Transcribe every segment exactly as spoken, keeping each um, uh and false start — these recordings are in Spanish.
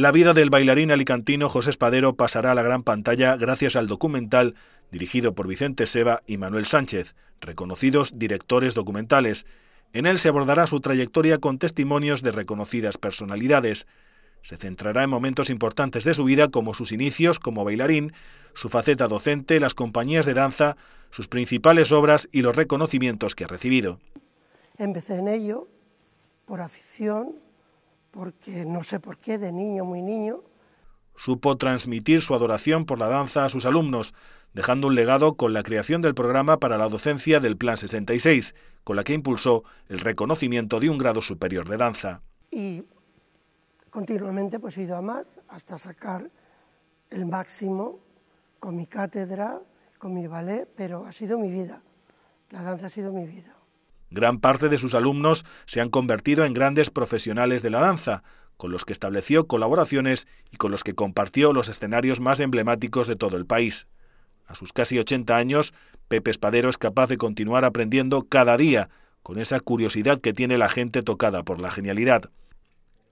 La vida del bailarín alicantino José Espadero pasará a la gran pantalla gracias al documental dirigido por Vicente Seva y Manuel Sánchez, reconocidos directores documentales. En él se abordará su trayectoria con testimonios de reconocidas personalidades. Se centrará en momentos importantes de su vida, como sus inicios como bailarín, su faceta docente, las compañías de danza, sus principales obras y los reconocimientos que ha recibido. Empecé en ello por afición, porque no sé por qué, de niño, muy niño. Supo transmitir su adoración por la danza a sus alumnos, dejando un legado con la creación del programa para la docencia del Plan sesenta y seis, con la que impulsó el reconocimiento de un grado superior de danza. Y continuamente pues he ido a más, hasta sacar el máximo con mi cátedra, con mi ballet, pero ha sido mi vida, la danza ha sido mi vida. Gran parte de sus alumnos se han convertido en grandes profesionales de la danza, con los que estableció colaboraciones y con los que compartió los escenarios más emblemáticos de todo el país. A sus casi ochenta años, Pepe Espadero es capaz de continuar aprendiendo cada día, con esa curiosidad que tiene la gente tocada por la genialidad.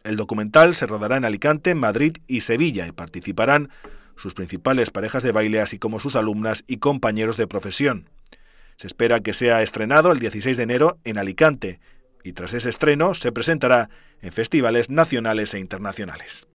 El documental se rodará en Alicante, Madrid y Sevilla, y participarán sus principales parejas de baile, así como sus alumnas y compañeros de profesión. Se espera que sea estrenado el dieciséis de enero en Alicante y tras ese estreno se presentará en festivales nacionales e internacionales.